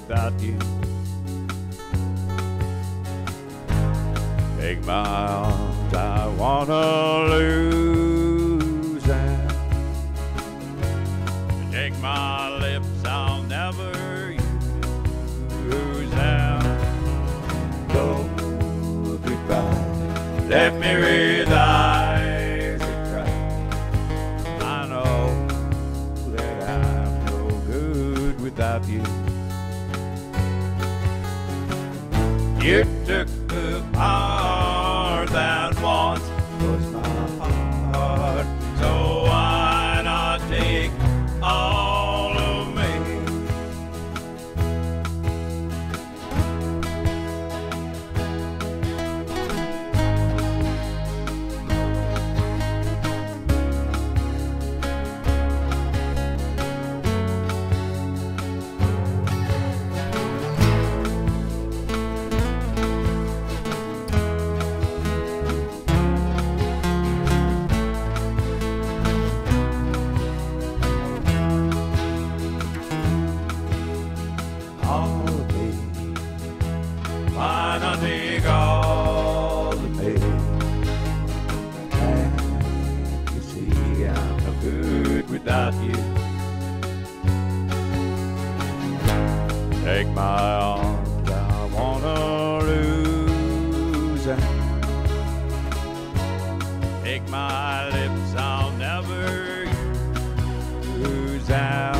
without you. Take my arms, I wanna lose them. Take my lips, I'll never use them. Go goodbye, let me realize. You. You took the power that once was my heart, so why not take all of without you. Take my arms, I wanna lose them. Take my lips, I'll never use them.